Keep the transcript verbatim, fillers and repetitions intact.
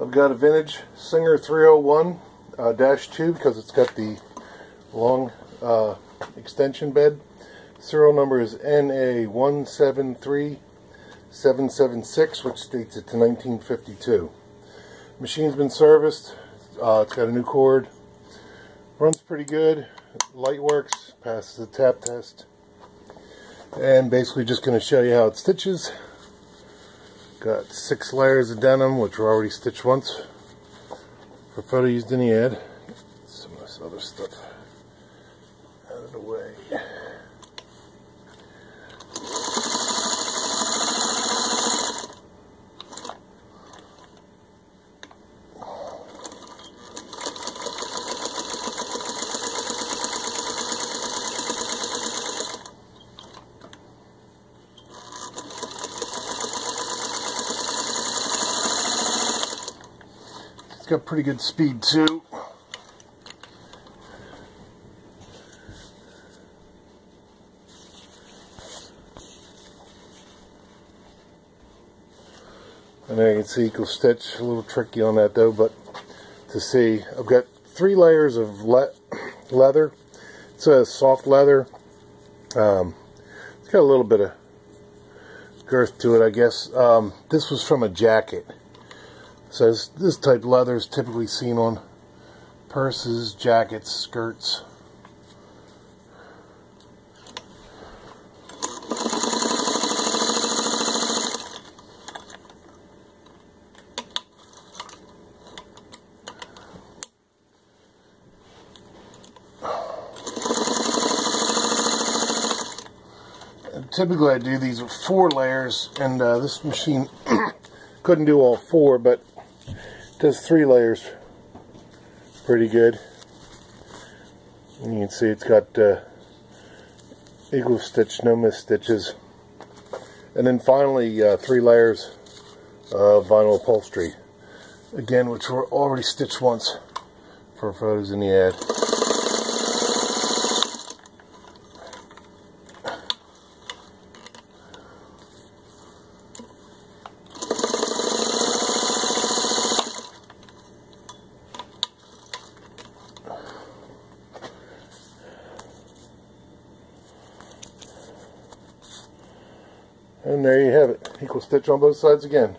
I've got a vintage Singer three oh one uh, dash two because it's got the long uh, extension bed. Serial number is N A one seven three seven seven six, which dates it to nineteen fifty-two. Machine's been serviced. Uh, it's got a new cord. Runs pretty good. Light works. Passes the tap test. And basically just going to show you how it stitches. Got six layers of denim, which were already stitched once for photo used in the ad. Some of this other stuff out of the way. Got pretty good speed too. And there you can see equal stitch. A little tricky on that though, but to see, I've got three layers of le leather. It's a soft leather. Um, it's got a little bit of girth to it, I guess. Um, this was from a jacket. So this type of leather is typically seen on purses, jackets, skirts. And typically I do these with four layers, and uh, this machine couldn't do all four, but does three layers pretty good. And you can see it's got uh, equal stitch, no missed stitches. And then finally uh, three layers of vinyl upholstery, again, which were already stitched once for photos in the ad. And there you have it. Equal stitch on both sides again.